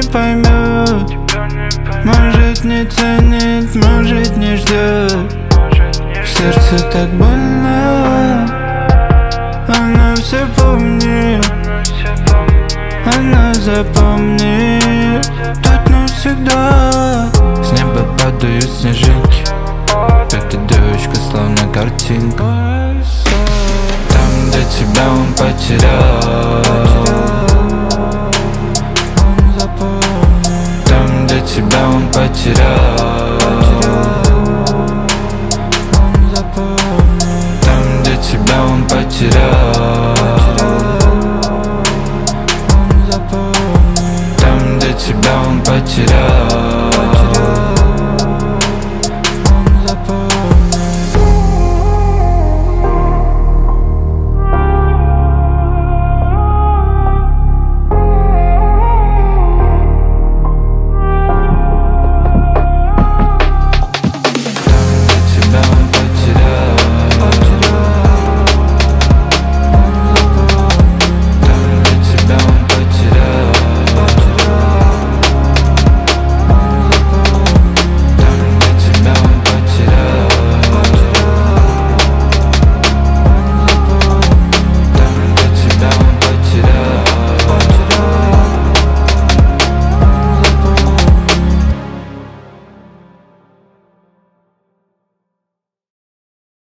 не поймет, может не ценит, может не ждет. В сердце так больно, она все помнит, она запомнит тут навсегда. С неба падают снежинки, эта девочка словно картинка. Там, где тебя он потерял, там, где тебя он потерял, там, где тебя он потерял, там, где тебя он потерял.